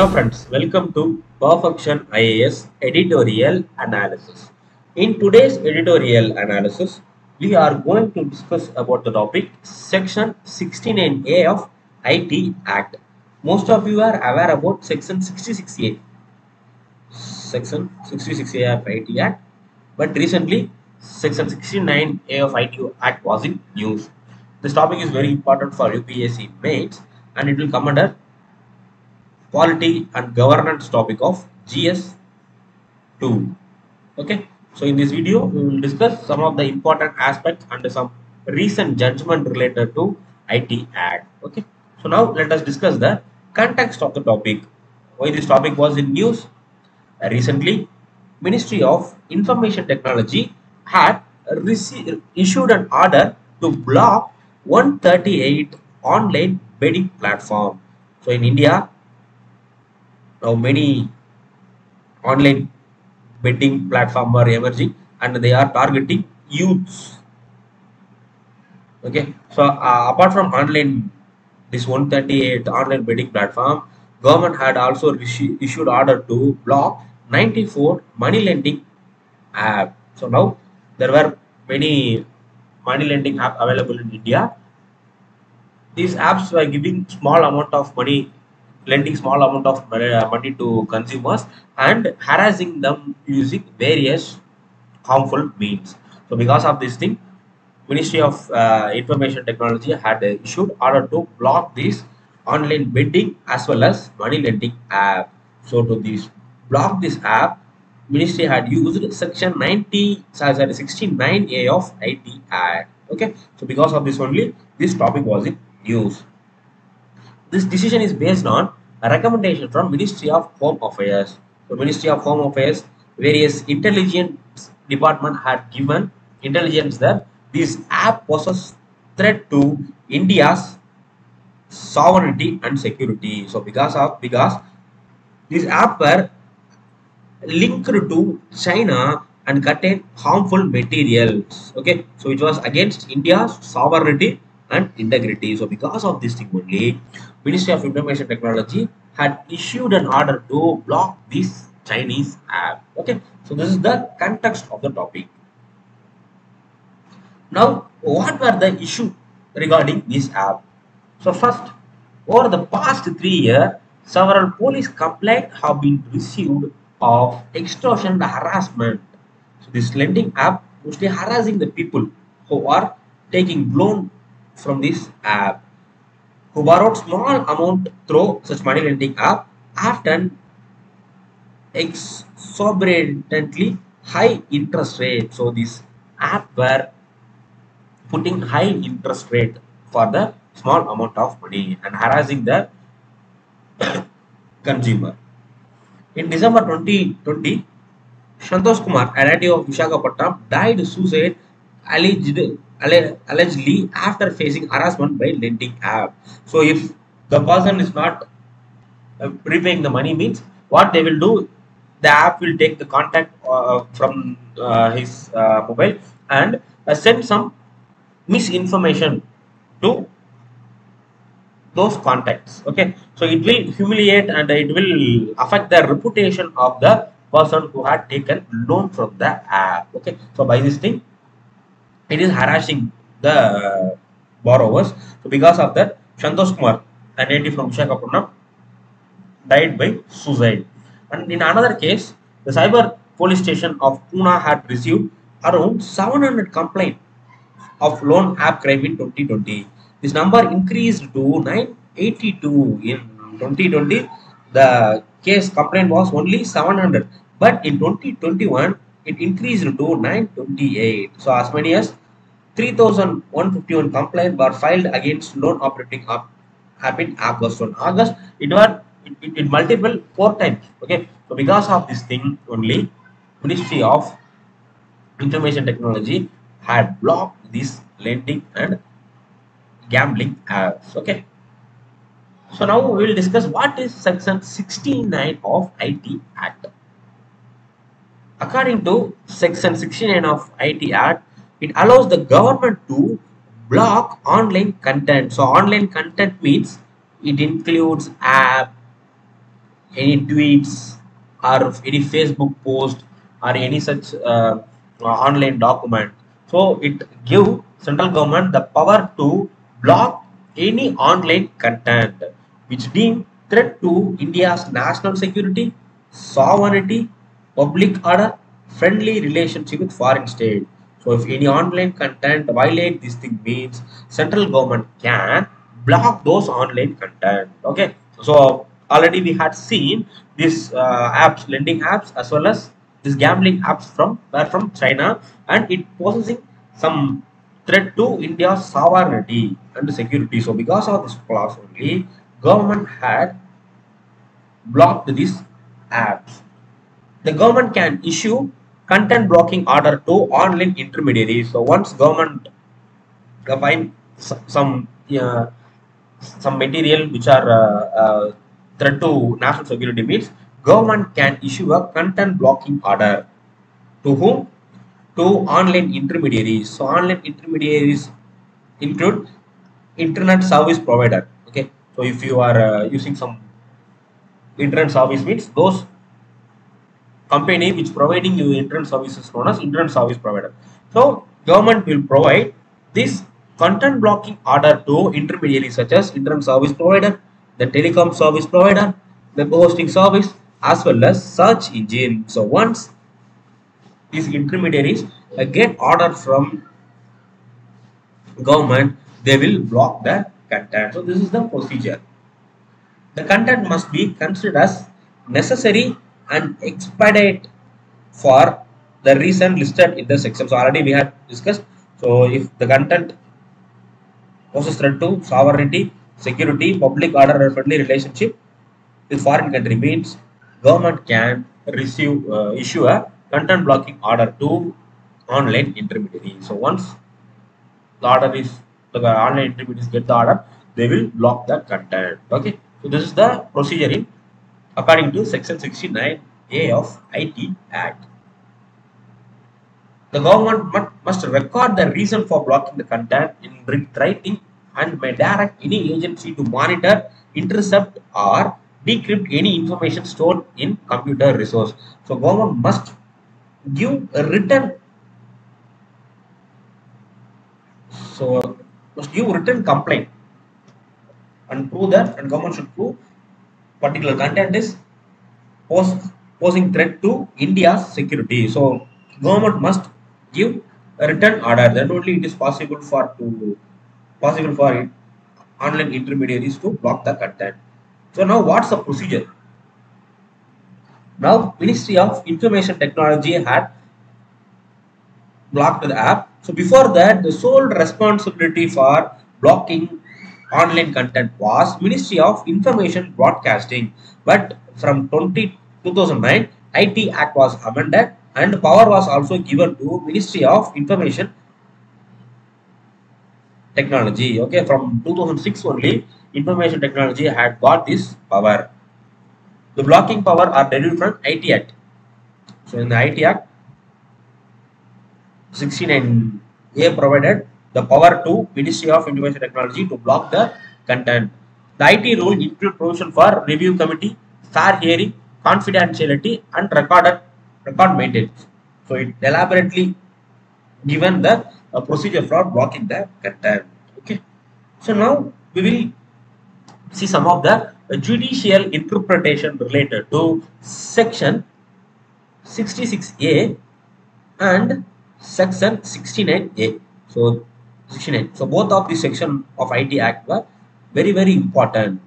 Hello friends, welcome to Perfection IAS editorial analysis. In today's editorial analysis, we are going to discuss about the topic Section 69A of IT Act. Most of you are aware about Section 66A. Section 66A of IT Act, but recently Section 69A of IT Act was in news. This topic is very important for UPSC mates and it will come under Quality and governance topic of GS2. Okay, so in this video we will discuss some of the important aspects and some recent judgment related to IT Act. Okay, so now let us discuss the context of the topic. Why this topic was in news? Recently, Ministry of Information Technology had issued an order to block 138 online bidding platform. So in India, now many online betting platforms are emerging and they are targeting youths. Okay, so apart from online, this 138 online betting platform, government had also issued order to block 94 money lending app. So now there were many money lending app available in India. These apps were giving small amount of money, lending small amount of money to consumers and harassing them using various harmful means. So because of this thing, Ministry of Information Technology had issued order to block this online bidding as well as money lending app. So to this block this app, Ministry had used Section 69A of IT Act. Okay, so because of this only, this topic was in news. This decision is based on a recommendation from Ministry of Home Affairs. So Ministry of Home Affairs, various intelligence department had given intelligence that this app poses threat to India's sovereignty and security. So because these apps were linked to China and contain harmful materials. Okay, so it was against India's sovereignty and integrity. So because of this thing only, Ministry of Information Technology had issued an order to block this Chinese app. Okay, so this is the context of the topic. Now, what were the issues regarding this app? So first, over the past 3 years, several police complaints have been received of extortion and harassment. So this lending app mostly harassing the people who are taking loan from this app, who borrowed small amount through such money lending app, often exorbitantly high interest rate. So this app were putting high interest rate for the small amount of money and harassing the consumer. In December 2020, Santosh Kumar, a native of Visakhapatnam, died suicide allegedly after facing harassment by lending app. So if the person is not repaying the money means, what they will do, the app will take the contact from his mobile and send some misinformation to those contacts. Okay, so it will humiliate and it will affect the reputation of the person who had taken loan from the app. Okay, so by this thing, it is harassing the borrowers. So because of that, Santosh Kumar, a native from Visakhapatnam, died by suicide. And in another case, the cyber police station of Pune had received around 700 complaints of loan app crime in 2020. This number increased to 982 in 2020. The case complaint was only 700, but in 2021 it increased to 928. So as many as 3,151 complaints were filed against loan operating app in August. So in August, it multiple 4 times. Okay, so because of this thing only, Ministry of Information Technology had blocked this lending and gambling apps. Okay, so now we will discuss what is Section 69 of IT Act. According to Section 69 of IT Act, it allows the government to block online content. So online content means it includes app, any tweets or any Facebook post or any such online document. So it gives central government the power to block any online content which deemed threat to India's national security, sovereignty, public order, friendly relationship with foreign state. So if any online content violate this thing, means central government can block those online content. Okay, so already we had seen this apps, lending apps as well as this gambling apps from China, and it possessing some threat to India's sovereignty and security. So because of this clause only, government had blocked these apps. The government can issue content blocking order to online intermediaries. So once government find some material which are threat to national security, means government can issue a content blocking order to whom? To online intermediaries. So online intermediaries include internet service provider. Okay, so if you are using some internet service, means those company which providing you internet services known as internet service provider. So government will provide this content blocking order to intermediaries such as internet service provider, the telecom service provider, the hosting service, as well as search engine. So once these intermediaries get order from government, they will block the content. So this is the procedure. The content must be considered as necessary and expedite for the reason listed in the section. So already we had discussed. So if the content poses threat to sovereignty, security, public order, or friendly relationship with foreign country, means government can issue a content blocking order to online intermediary. So once the order is, the online intermediaries get the order, they will block that content. Okay, so this is the procedure in according to Section 69A of IT Act. The government must record the reason for blocking the content in writing and may direct any agency to monitor, intercept, or decrypt any information stored in computer resource. So government must give a written, so must give written complaint and prove that, and government should prove particular content is posing threat to India's security. So government must give a written order. Then only it is possible for online intermediaries to block the content. So now what's the procedure? Now Ministry of Information Technology had blocked the app. So before that, the sole responsibility for blocking online content was Ministry of Information Broadcasting, but from 2009 IT Act was amended and power was also given to Ministry of Information Technology. Okay, from 2006 only Information Technology had got this power. The blocking power are derived from IT Act. So in the IT Act 69A provided the power to Ministry of Information Technology to block the content. The IT rule includes provision for review committee, fair hearing, confidentiality, and record maintenance. So it elaborately given the procedure for blocking the content. Okay. So now we will see some of the judicial interpretation related to Section 66A and Section 69A. So both of the section of IT Act were very, very important.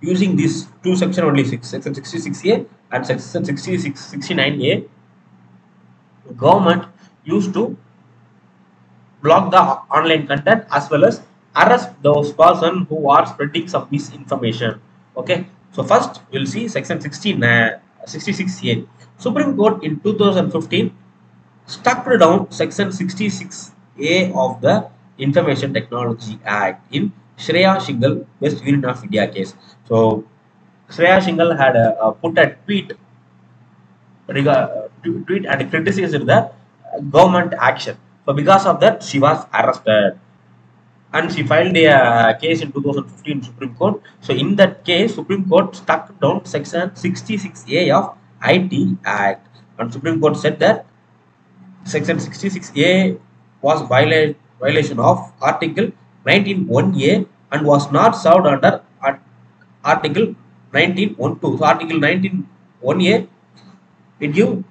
Using these two sections only, Section 66A and Section 69A, government used to block the online content as well as arrest those person who are spreading some misinformation. Okay, so first we'll see Section 66A. Supreme Court in 2015 struck down Section 66A of the Information Technology Act in Shreya Singhal vs Union of India case. So Shreya Singhal had put a tweet and criticized the government action. So because of that, she was arrested. and she filed a case in 2015 Supreme Court. So in that case, Supreme Court struck down Section 66A of IT Act, and Supreme Court said that Section 66A was violation of Article 19.1a and was not served under Article 19.2. So Article 19.1a, it gives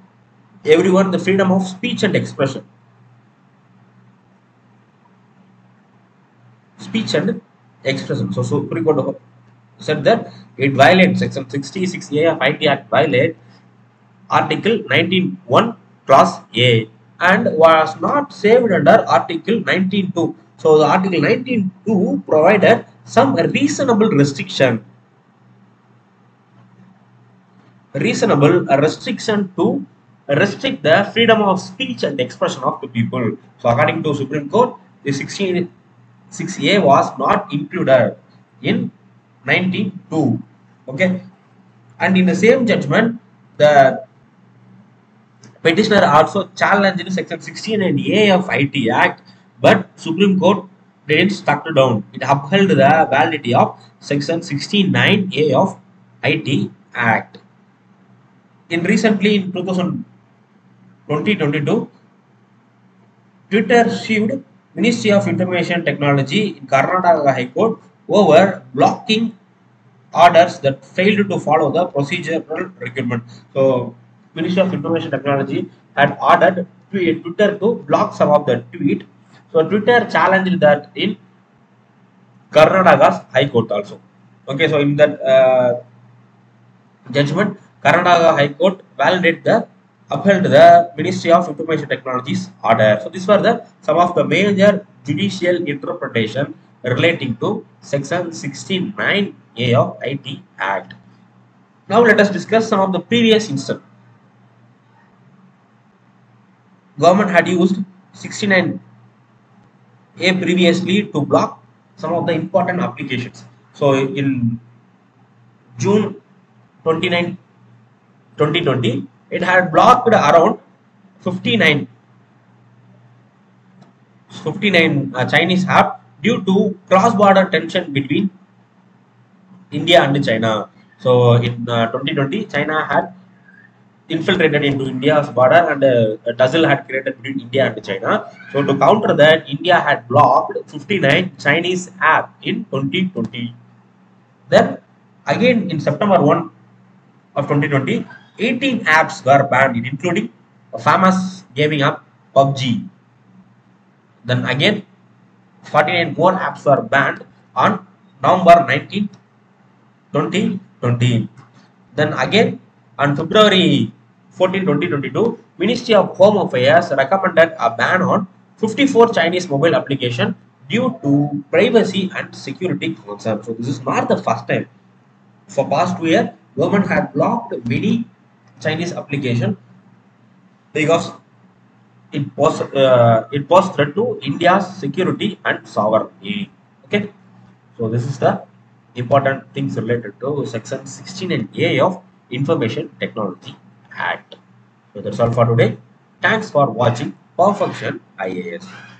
everyone the freedom of speech and expression. So Supreme Court said that it violates Section 66A of IT Act, violate Article 19.1 Clause A, and was not saved under Article 19.2. So the Article 19.2 provided some reasonable restriction. To restrict the freedom of speech and expression of the people. So according to Supreme Court, the 66A was not included in 19.2. Okay, and in the same judgment, the petitioner also challenged Section 69A of IT Act, but Supreme Court didn't struck down. It upheld the validity of Section 69A of IT Act. In recently, in 2022, Twitter sued Ministry of Information Technology in Karnataka High Court over blocking orders that failed to follow the procedural requirement. So Ministry of Information Technology had ordered Twitter to block some of the tweet. So Twitter challenged that in Karnataka's High Court also. Okay, so in that judgment, Karnataka High Court validated the upheld the Ministry of Information Technology's order. So these were the some of the major judicial interpretation relating to Section 69A of IT Act. Now let us discuss some of the previous instance. Government had used 69A previously to block some of the important applications. So in June 29, 2020, it had blocked around 59 Chinese apps due to cross-border tension between India and China. So in 2020, China had infiltrated into India's border, and a tussle had created between India and China. So to counter that, India had blocked 59 Chinese apps in 2020. Then again in September 1 of 2020, 18 apps were banned, including a famous gaming app PUBG. Then again 49 more apps were banned on November 19, 2020. Then again on February 14, 2022, Ministry of Home Affairs recommended a ban on 54 Chinese mobile applications due to privacy and security concerns. So this is not the first time. For past 2 years, government had blocked many Chinese applications because it posed threat to India's security and sovereignty. Okay, so this is the important things related to Section 69A of Information Technology Act. So that's all for today. Thanks for watching Perfection IAS.